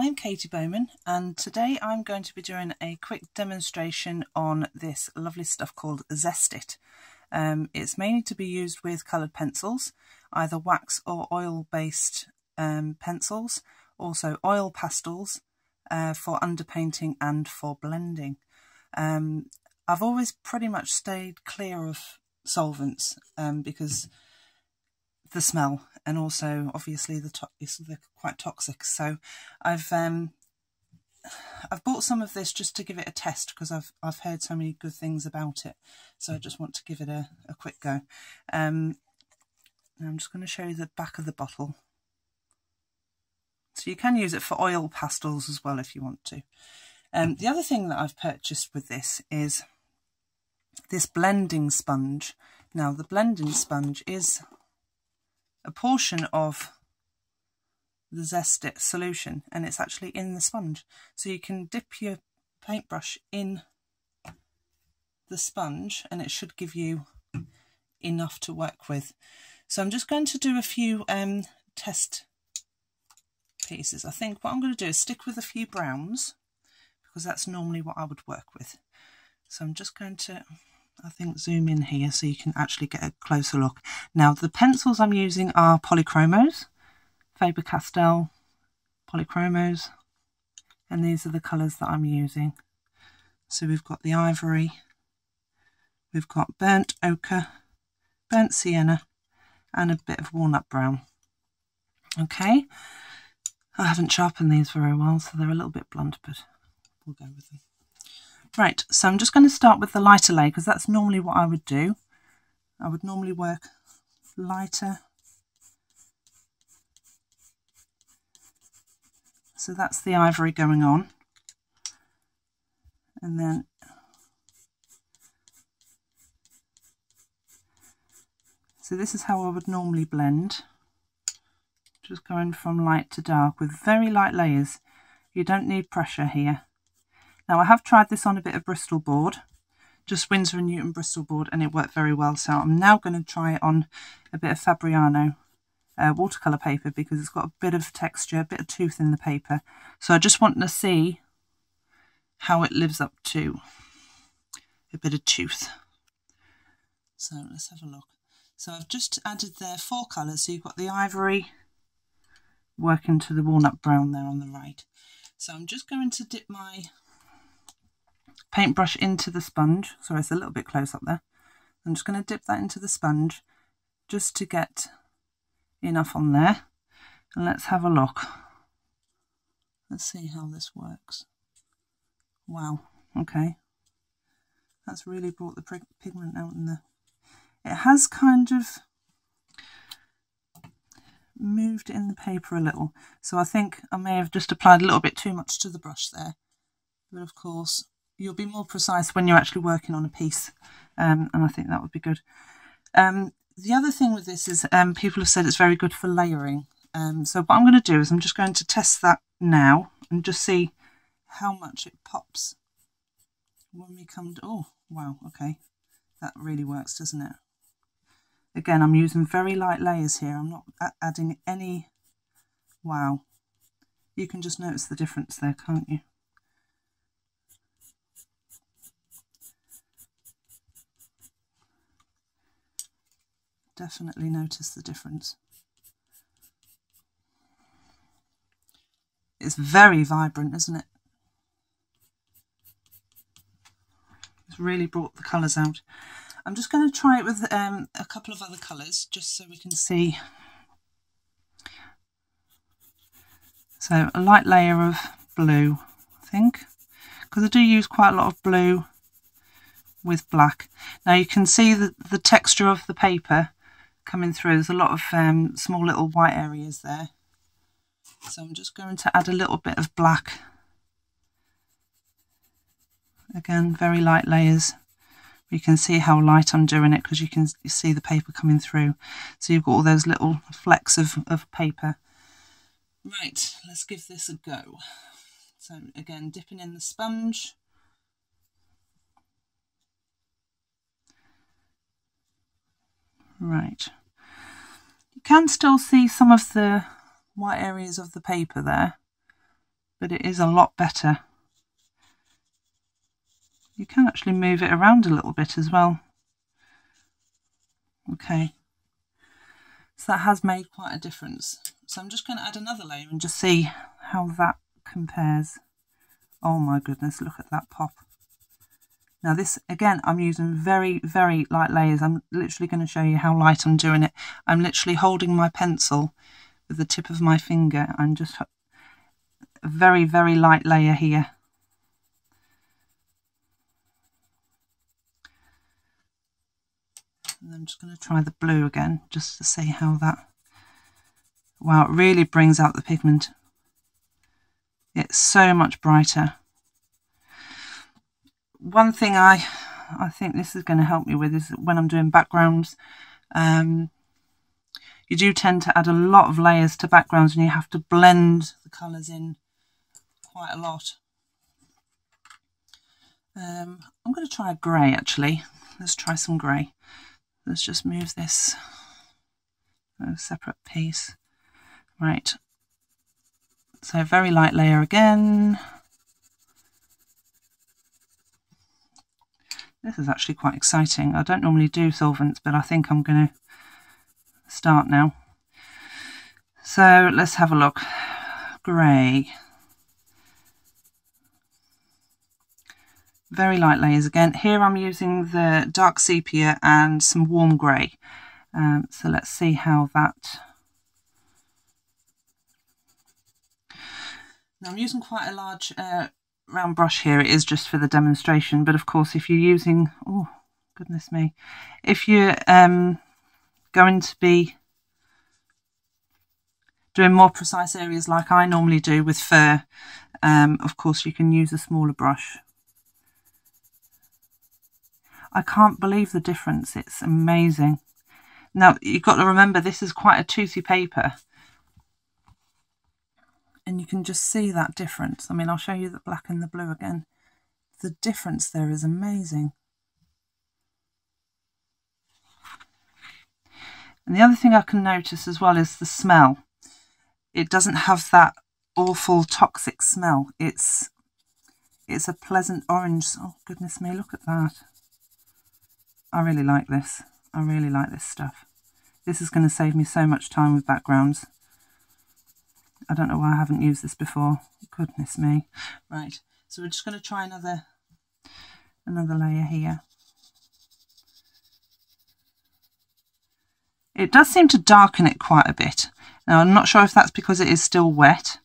I'm Katie Bowman, and today I'm going to be doing a quick demonstration on this lovely stuff called Zest It. It's mainly to be used with coloured pencils, either wax or oil-based pencils, also oil pastels for underpainting and for blending. I've always pretty much stayed clear of solvents because the smell, and also obviously they're quite toxic. So I've bought some of this just to give it a test because I've heard so many good things about it. So I just want to give it a quick go. I'm just going to show you the back of the bottle. So you can use it for oil pastels as well if you want to. The other thing that I've purchased with this is this blending sponge. Now the blending sponge is a portion of the Zest It solution, and it's actually in the sponge, so you can dip your paintbrush in the sponge and it should give you enough to work with. So I'm just going to do a few test pieces. I think what I'm going to do is stick with a few browns because that's normally what I would work with. So I'm just going to zoom in here so you can actually get a closer look. Now the pencils I'm using are Polychromos, Faber-Castell Polychromos, and these are the colours that I'm using. So we've got the ivory, we've got burnt ochre, burnt sienna, and a bit of walnut brown. Okay, I haven't sharpened these very well, so they're a little bit blunt, but we'll go with them. Right, so I'm just going to start with the lighter layer because that's normally what I would do. I would normally work lighter. So that's the ivory going on. And then so this is how I would normally blend. Just going from light to dark with very light layers. You don't need pressure here. Now I have tried this on a bit of Bristol board, just Winsor & Newton Bristol board, and it worked very well. So I'm now going to try it on a bit of Fabriano watercolour paper because it's got a bit of texture, a bit of tooth in the paper. So I just want to see how it lives up to a bit of tooth. So let's have a look. So I've just added there 4 colours. So you've got the ivory working to the walnut brown there on the right. So I'm just going to dip my paintbrush into the sponge. Sorry, it's a little bit close up there. I'm just going to dip that into the sponge just to get enough on there, and let's have a look. Let's see how this works. Wow, okay, that's really brought the pigment out in there. It has kind of moved in the paper a little, so I think I may have just applied a little bit too much to the brush there, but of course you'll be more precise when you're actually working on a piece, and I think that would be good. The other thing with this is people have said it's very good for layering. So what I'm going to do is I'm just going to test that now and just see how much it pops when we come to... Oh, wow, okay. That really works, doesn't it? Again, I'm using very light layers here. I'm not adding any... Wow. You can just notice the difference there, can't you? Definitely notice the difference. It's very vibrant, isn't it? It's really brought the colours out. I'm just going to try it with a couple of other colours just so we can see. So a light layer of blue, I think, because I do use quite a lot of blue with black. Now you can see the texture of the paper coming through. There's a lot of small little white areas there, so I'm just going to add a little bit of black. Again, very light layers. You can see how light I'm doing it because you can see the paper coming through, so you've got all those little flecks of paper. Right, let's give this a go. So again, dipping in the sponge. Right, you can still see some of the white areas of the paper there, but it is a lot better. You can actually move it around a little bit as well. Okay, so that has made quite a difference. So I'm just going to add another layer and just see how that compares. Oh my goodness, look at that pop. Now this, again, I'm using very, very light layers. I'm literally going to show you how light I'm doing it. I'm literally holding my pencil with the tip of my finger. I'm just a very, very light layer here. And I'm just going to try the blue again, just to see how that... Wow, it really brings out the pigment. It's so much brighter. One thing I think this is going to help me with is when I'm doing backgrounds, you do tend to add a lot of layers to backgrounds and you have to blend the colours in quite a lot. I'm going to try a grey actually. Let's try some grey. Let's just move this to a separate piece. Right, so very light layer again. This is actually quite exciting. I don't normally do solvents, but I think I'm going to start now. So let's have a look. Grey. Very light layers again. Here I'm using the dark sepia and some warm grey. So let's see how that... Now I'm using quite a large... round brush here. It is just for the demonstration, but of course if you're using, oh goodness me, if you're going to be doing more precise areas like I normally do with fur, of course you can use a smaller brush. I can't believe the difference, it's amazing. Now you've got to remember this is quite a toothy paper. And you can just see that difference. I mean, I'll show you the black and the blue again. The difference there is amazing. And the other thing I can notice as well is the smell. It doesn't have that awful toxic smell. It's a pleasant orange. Oh, goodness me, look at that. I really like this. I really like this stuff. This is going to save me so much time with backgrounds. I don't know why I haven't used this before. Goodness me. Right, so we're just going to try another layer here. It does seem to darken it quite a bit. Now I'm not sure if that's because it is still wet.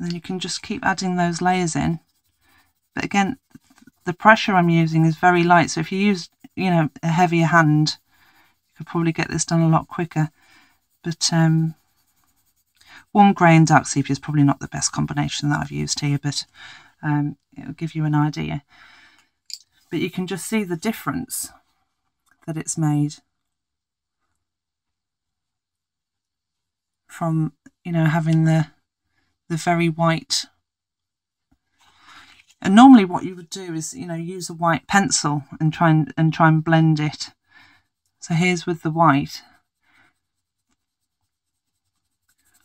And then you can just keep adding those layers in. But again, the pressure I'm using is very light. So if you use, you know, a heavier hand, could probably get this done a lot quicker, but warm grey and dark sepia is probably not the best combination that I've used here, but it'll give you an idea. But you can just see the difference that it's made from, you know, having the very white. And normally what you would do is, you know, use a white pencil and try and blend it. So here's with the white,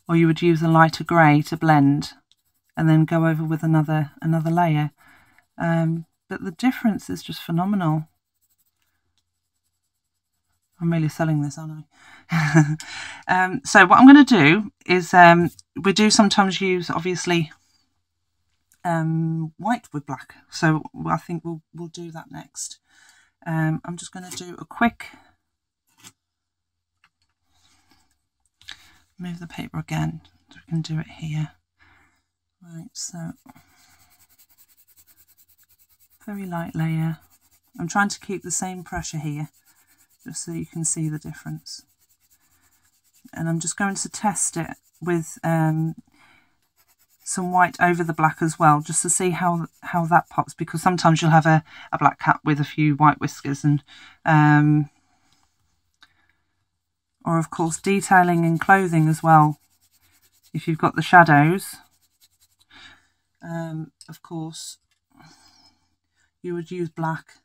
or you would use a lighter grey to blend and then go over with another layer, but the difference is just phenomenal. I'm really selling this, aren't I? So what I'm going to do is we do sometimes use obviously white with black, so I think we'll do that next. I'm just going to do a quick... Move the paper again so we can do it here. Right, so very light layer. I'm trying to keep the same pressure here just so you can see the difference. And I'm just going to test it with some white over the black as well, just to see how that pops, because sometimes you'll have a black cat with a few white whiskers, and or of course detailing in clothing as well. If you've got the shadows, of course you would use black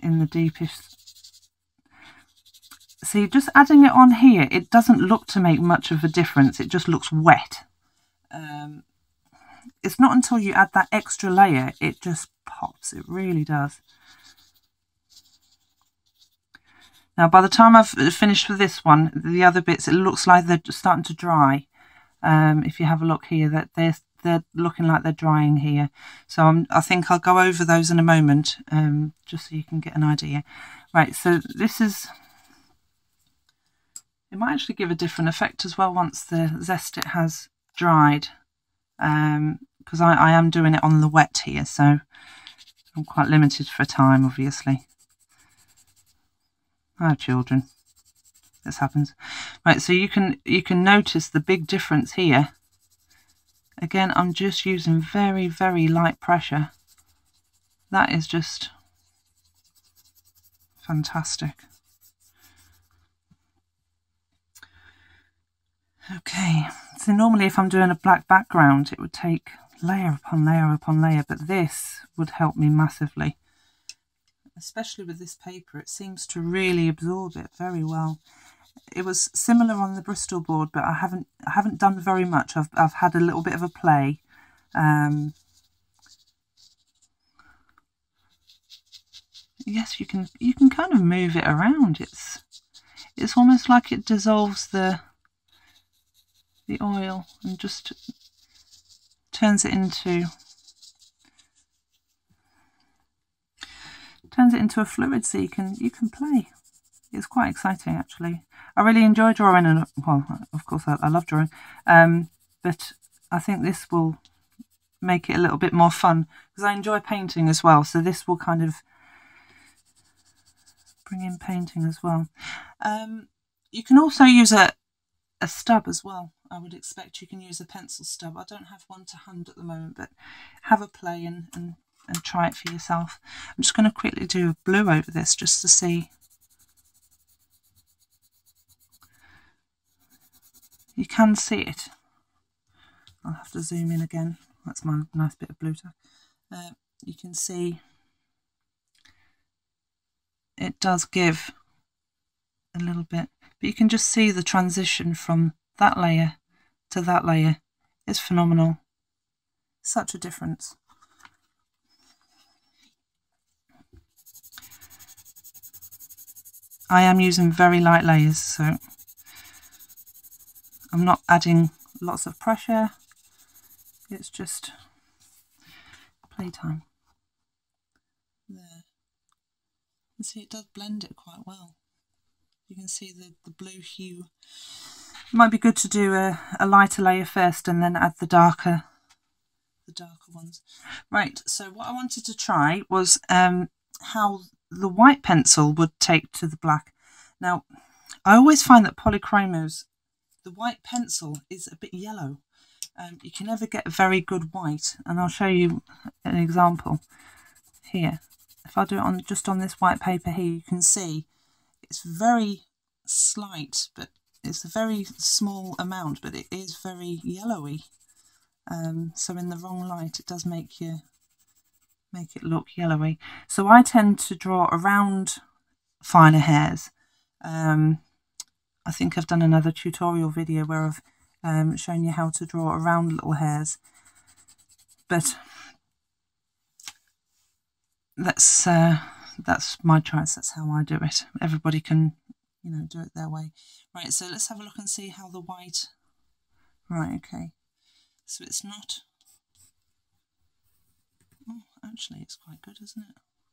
in the deepest. See, just adding it on here, it doesn't look to make much of a difference. It just looks wet. It's not until you add that extra layer, it just pops. It really does. Now, by the time I've finished with this one, the other bits, it looks like they're starting to dry. If you have a look here, that they're looking like they're drying here. So I think I'll go over those in a moment, just so you can get an idea. Right, so this is... It might actually give a different effect as well once the Zest It has dried, because I am doing it on the wet here, so I'm quite limited for time, obviously. I have children. This happens. Right, so you can notice the big difference here. Again, I'm just using very, very light pressure. That is just fantastic. Okay, so normally if I'm doing a black background, it would take layer upon layer upon layer, but this would help me massively. Especially with this paper, it seems to really absorb it very well. It was similar on the Bristol board, but I haven't done very much. I've had a little bit of a play. Yes, you can kind of move it around. It's almost like it dissolves the oil and just turns it into a fluid, so you can play. It's quite exciting, actually. I really enjoy drawing, and well, of course I love drawing, but I think this will make it a little bit more fun, because I enjoy painting as well, so this will kind of bring in painting as well. You can also use a stub as well. I would expect you can use a pencil stub. I don't have one to hand at the moment, but have a play and try it for yourself. I'm just going to quickly do a blue over this just to see. You can see it. I'll have to zoom in again. That's my nice bit of blue tack. You can see it does give a little bit. But you can just see the transition from that layer to that layer. It's phenomenal. Such a difference. I am using very light layers, so I'm not adding lots of pressure. It's just playtime. There. And see, it does blend it quite well. You can see the blue hue. It might be good to do a lighter layer first and then add the darker ones. Right, so what I wanted to try was how the white pencil would take to the black. Now, I always find that Polychromos, the white pencil is a bit yellow. You can never get a very good white, and I'll show you an example here. If I do it on just on this white paper here, you can see it's very slight, but it's a very small amount, but it is very yellowy. So in the wrong light, it does make it look yellowy. So I tend to draw around finer hairs. I think I've done another tutorial video where I've shown you how to draw around little hairs. But that's my choice. That's how I do it. Everybody can, you know, do it their way. Right, so let's have a look and see how the white... Right, okay. So it's not... Oh, actually, it's quite good, isn't it?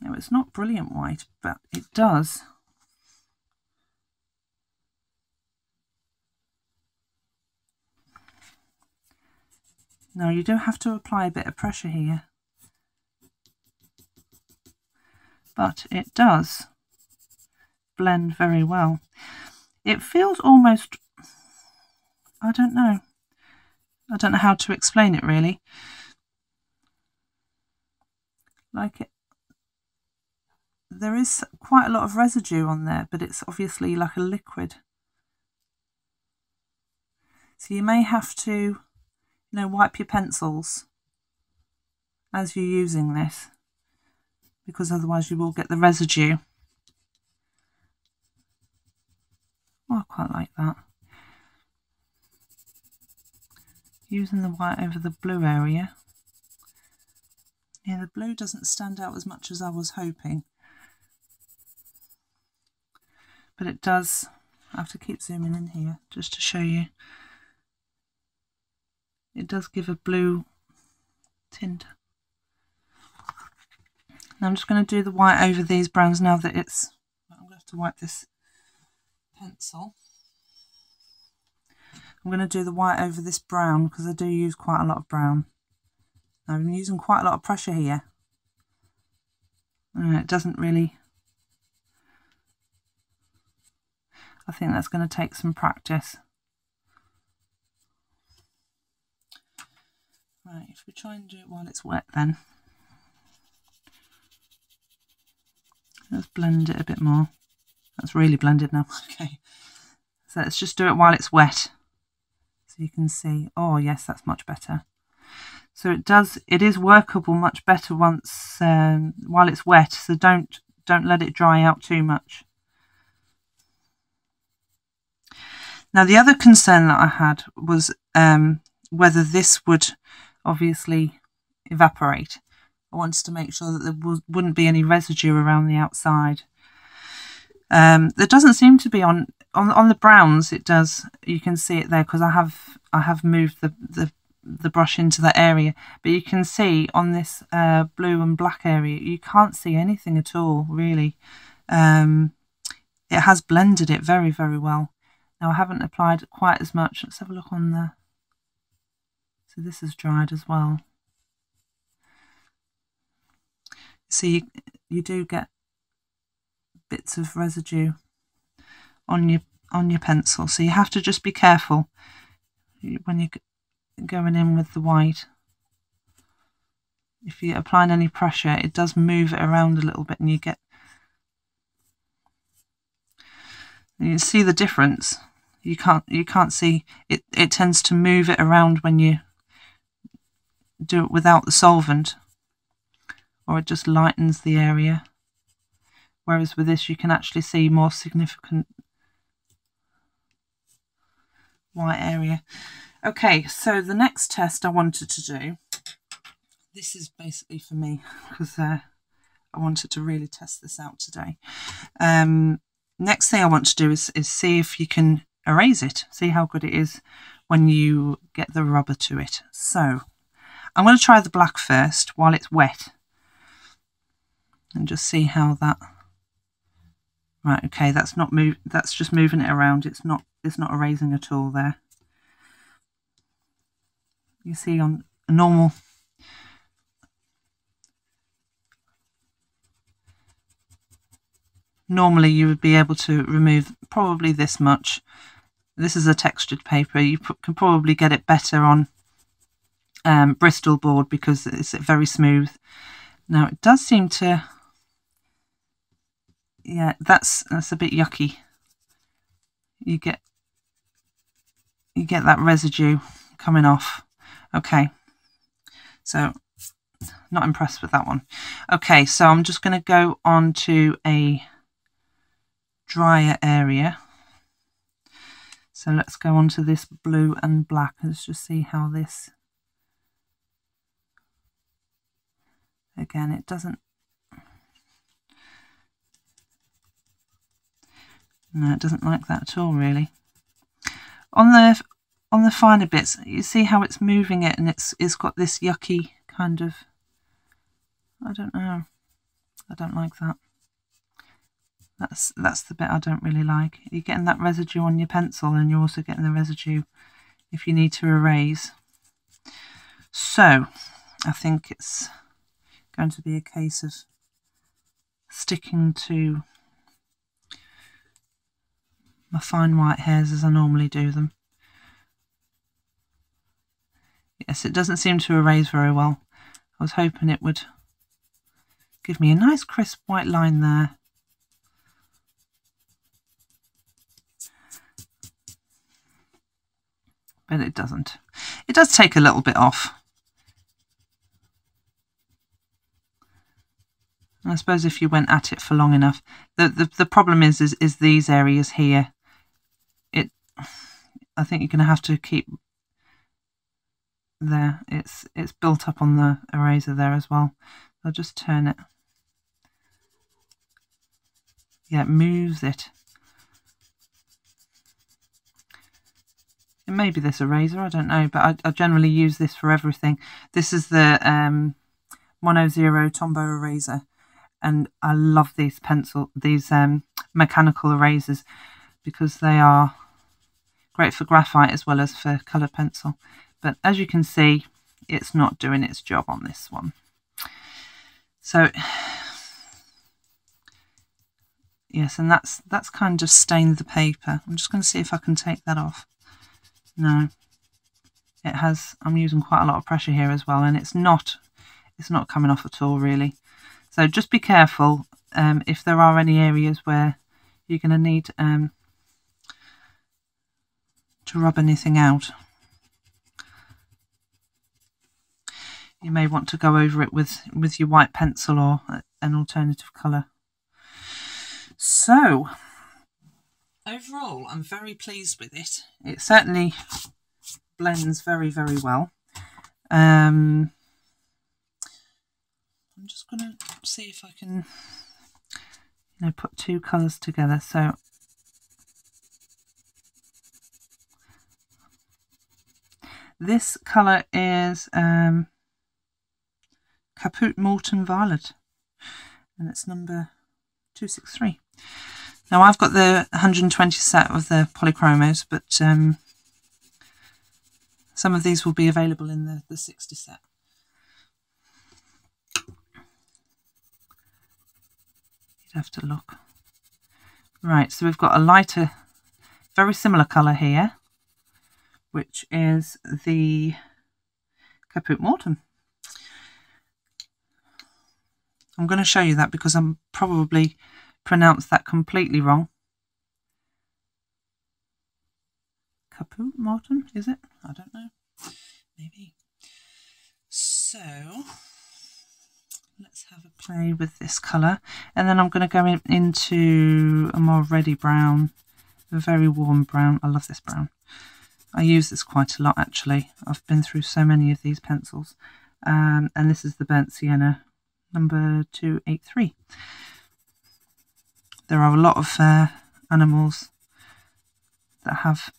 No, it's not brilliant white, but it does... Now, you do have to apply a bit of pressure here. But it does blend very well. It feels almost, I don't know how to explain it really. Like it, there is quite a lot of residue on there, but it's obviously like a liquid. So you may have to, you know, wipe your pencils as you're using this, because otherwise you will get the residue. Well, I quite like that. Using the white over the blue area. Yeah, the blue doesn't stand out as much as I was hoping. But it does. I have to keep zooming in here just to show you. It does give a blue tint. And I'm just going to do the white over these browns now that it's... I'm going to have to wipe this pencil. I'm going to do the white over this brown because I do use quite a lot of brown. I'm using quite a lot of pressure here. And it doesn't really... I think that's going to take some practice. Right, if we try and do it while it's wet then. Let's blend it a bit more. That's really blended now. Okay. So let's just do it while it's wet. So you can see. Oh yes, that's much better. So it does. It is workable much better once while it's wet. So don't let it dry out too much. Now the other concern that I had was whether this would obviously evaporate. I wanted to make sure that there wouldn't be any residue around the outside. There doesn't seem to be on the browns. It does. You can see it there because I have moved the brush into that area. But you can see on this blue and black area, you can't see anything at all really. It has blended it very, very well. Now I haven't applied quite as much. Let's have a look on the. So this is dried as well. So you do get bits of residue on your pencil, so you have to just be careful when you're going in with the white. If you're applying any pressure, it does move it around a little bit, and you see the difference. You can't see it. It tends to move it around when you do it without the solvent. Or it just lightens the area. Whereas with this you can actually see more significant white area. Okay, so the next test I wanted to do, this is basically for me because I wanted to really test this out today. Next thing I want to do is see if you can erase it, see how good it is when you get the rubber to it. So I'm going to try the black first while it's wet. And just see how that. Right, okay, that's not move. That's just moving it around. It's not erasing at all there. You see on a normal. Normally, you would be able to remove probably this much. This is a textured paper. You can probably get it better on Bristol board because it's very smooth. Now it does seem to. Yeah, that's a bit yucky. You get that residue coming off. Okay, so not impressed with that one. Okay, so I'm just going to go on to a drier area. So let's go on to this blue and black. Let's just see how this. Again, it doesn't. No, it doesn't like that at all, really. On the finer bits, you see how it's moving it, and it's got this yucky kind of. I don't know. I don't like that. That's the bit I don't really like. You're getting that residue on your pencil, and you're also getting the residue if you need to erase. So, I think it's going to be a case of sticking to my fine white hairs as I normally do them. Yes, it doesn't seem to erase very well. I was hoping it would give me a nice crisp white line there. But it doesn't. It does take a little bit off. I suppose if you went at it for long enough, the problem is these areas here I think you're going to have to keep there. It's built up on the eraser there as well. I'll just turn it. Yeah, it moves it. It may be this eraser, I don't know, but I generally use this for everything. This is the Mono Zero Tombow eraser, and I love these mechanical erasers because they are great for graphite as well as for coloured pencil. But as you can see, it's not doing its job on this one. So yes, and that's kind of stained the paper. I'm just going to see if I can take that off. No, it has. I'm using quite a lot of pressure here as well, and it's not coming off at all really. So just be careful if there are any areas where you're going to need to rub anything out. You may want to go over it with your white pencil or an alternative colour. So overall, I'm very pleased with it. It certainly blends very, very well. I'm just going to see if I can, you know, put two colours together. So this colour is Caput Mortuum Violet, and it's number 263. Now, I've got the 120 set of the Polychromos, but some of these will be available in the 60 set. You'd have to look. Right, so we've got a lighter, very similar colour here, which is the Caput Mortuum. I'm going to show you that because I'm probably pronounced that completely wrong. Caput Mortuum, is it? I don't know. Maybe. So let's have a play with this colour, and then I'm going to go into a more reddy brown, a very warm brown. I love this brown. I use this quite a lot actually. I've been through so many of these pencils, and this is the Burnt Sienna number 283. There are a lot of animals that have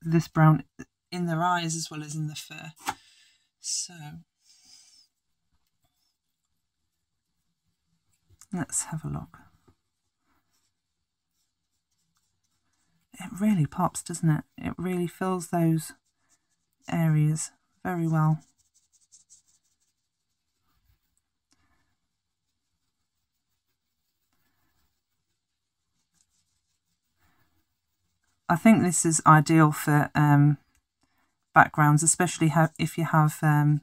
this brown in their eyes as well as in the fur. So let's have a look. It really pops, doesn't it? It really fills those areas very well. I think this is ideal for backgrounds, especially if you have a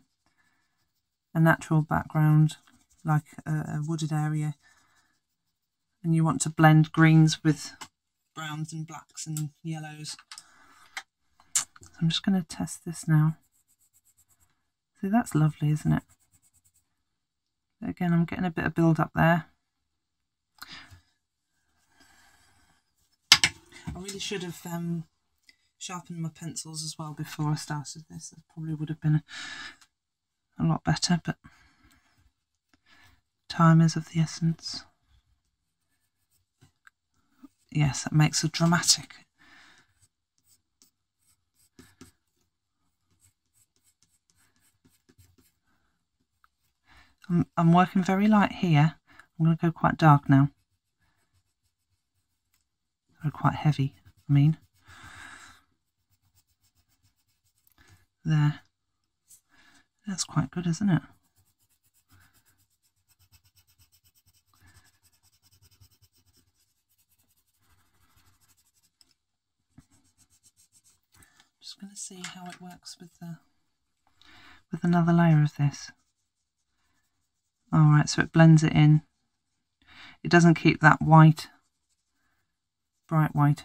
natural background like a wooded area and you want to blend greens with browns and blacks and yellows. So I'm just going to test this now. See, that's lovely, isn't it? Again, I'm getting a bit of build up there. I really should have sharpened my pencils as well before I started this. It probably would have been a lot better, but time is of the essence. Yes, that makes it dramatic. I'm working very light here. I'm going to go quite dark now. Are quite heavy, I mean. There. That's quite good, isn't it? Just going to see how it works with another layer of this. All right, so it blends it in. It doesn't keep that white, bright white,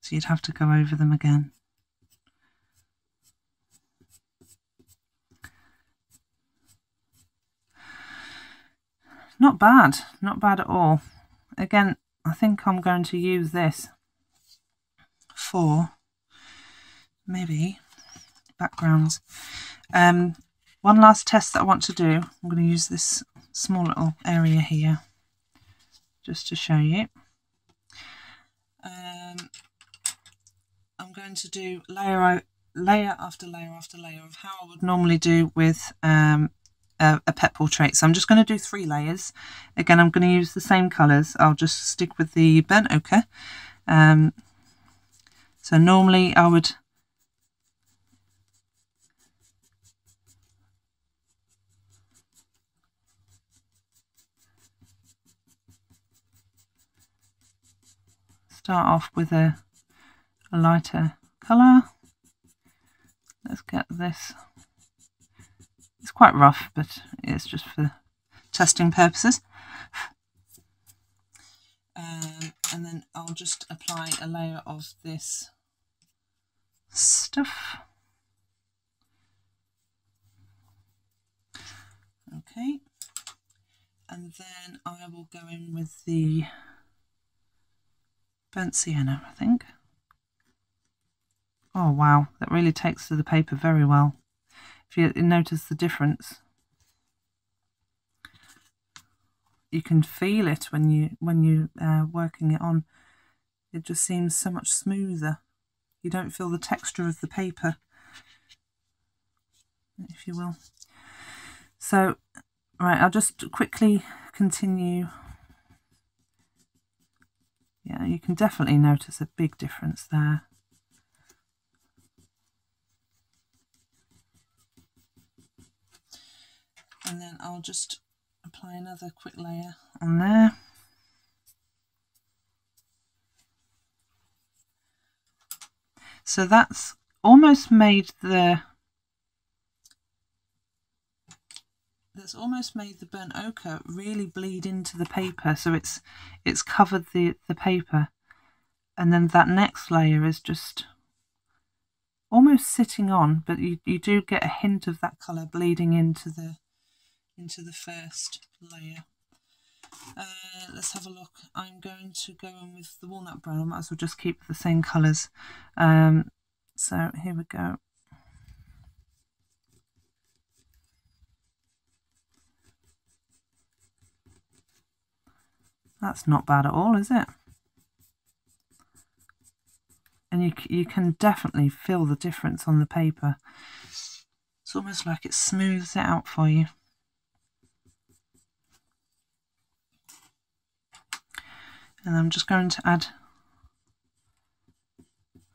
so you'd have to go over them again. Not bad, not bad at all. Again, I think I'm going to use this before, maybe backgrounds. One last test that I want to do, I'm going to use this small little area here just to show you. I'm going to do layer after layer after layer of how I would normally do with a pet portrait. So I'm just going to do 3 layers. Again, I'm going to use the same colours. I'll just stick with the burnt ochre. So normally I would start off with a lighter colour. Let's get this. It's quite rough, but it's just for testing purposes. And then I'll just apply a layer of this stuff. Okay. And then I will go in with the burnt sienna, I think. Oh wow, that really takes to the paper very well. If you notice the difference, you can feel it when you're working it on. It just seems so much smoother. You don't feel the texture of the paper, if you will. So right, I'll just quickly continue. Yeah, you can definitely notice a big difference there. And then I'll just apply another quick layer on there. So that's almost made the burnt ochre really bleed into the paper, so it's covered the paper. And then that next layer is just almost sitting on, but you do get a hint of that colour bleeding into the first layer. Let's have a look. I'm going to go in with the walnut brown. I might as well just keep the same colours. So here we go. That's not bad at all, is it? And you can definitely feel the difference on the paper. It's almost like it smooths it out for you. And I'm just going to add,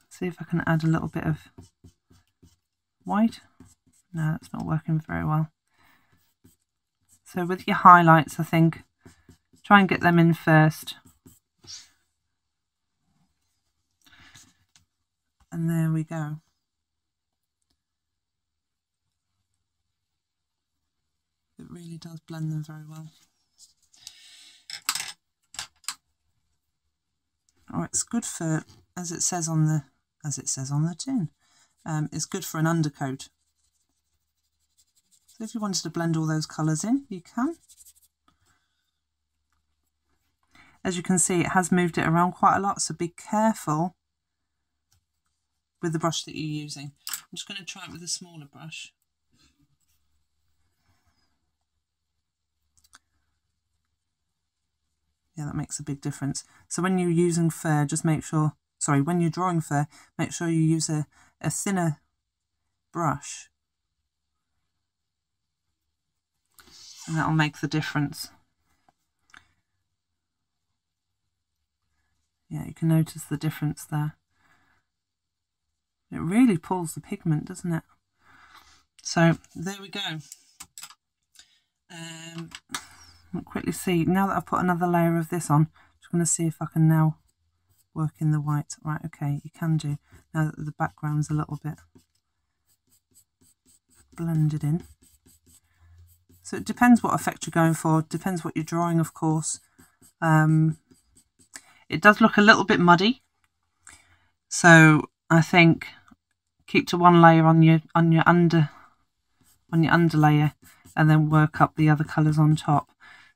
see if I can add a little bit of white. No, that's not working very well. So with your highlights, I think, try and get them in first. And there we go. It really does blend them very well. Or it's good for, as it says on the tin, it's good for an undercoat. So if you wanted to blend all those colours in, you can. As you can see, it has moved it around quite a lot, so be careful with the brush that you're using. I'm just going to try it with a smaller brush. Yeah, that makes a big difference. So when you're using fur, just make sure, sorry, when you're drawing fur, make sure you use a thinner brush. And that'll make the difference. Yeah, you can notice the difference there. It really pulls the pigment, doesn't it? So there we go. I'll quickly see, now that I've put another layer of this on, I'm just going to see if I can now work in the white. Right, okay, you can do, now that the background's a little bit blended in. So it depends what effect you're going for, depends what you're drawing, of course. It does look a little bit muddy, so I think keep to one layer on your underlayer, and then work up the other colours on top.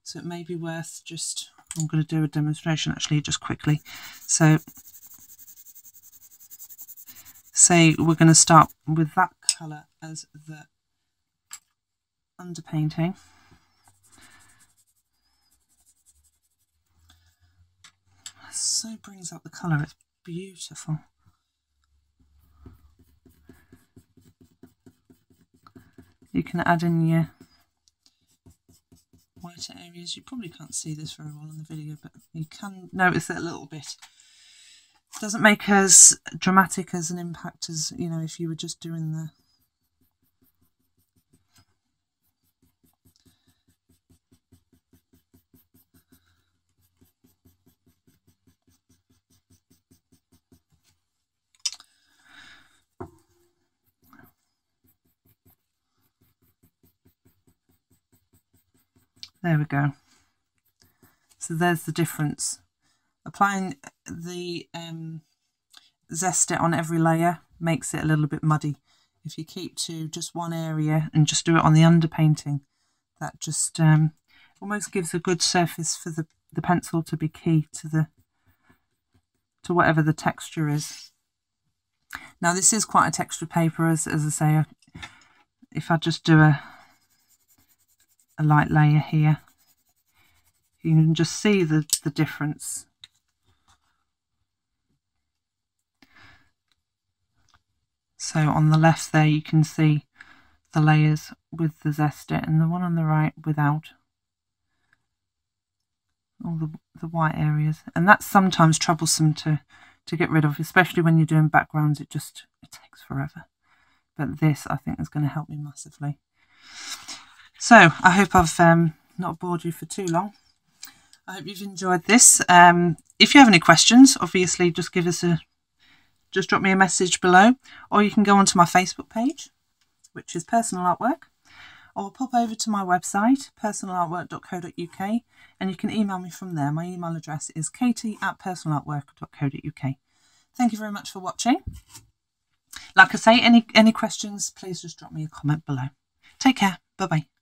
So it may be worth just, I'm going to do a demonstration actually just quickly. So So we're going to start with that colour as the underpainting. So brings out the colour, it's beautiful. You can add in your whiter areas. You probably can't see this very well in the video, but you can notice it a little bit. It doesn't make as dramatic as an impact as, you know, if you were just doing the there we go. So there's the difference. Applying the Zest It on every layer makes it a little bit muddy. If you keep to just one area and just do it on the underpainting, that just almost gives a good surface for the pencil to be key to to whatever the texture is. Now this is quite a textured paper, as I say. If I just do a light layer here, you can just see the difference. So on the left there you can see the layers with the Zest It, and the one on the right without, all the white areas. And that's sometimes troublesome to get rid of, especially when you're doing backgrounds. It takes forever, but this I think is going to help me massively. So I hope I've not bored you for too long. I hope you've enjoyed this. If you have any questions, obviously just just drop me a message below, or you can go onto my Facebook page, which is Personal Artwork, or pop over to my website, personalartwork.co.uk, and you can email me from there. My email address is katie@personalartwork.co.uk. Thank you very much for watching. Like I say, any questions, please just drop me a comment below. Take care. Bye-bye.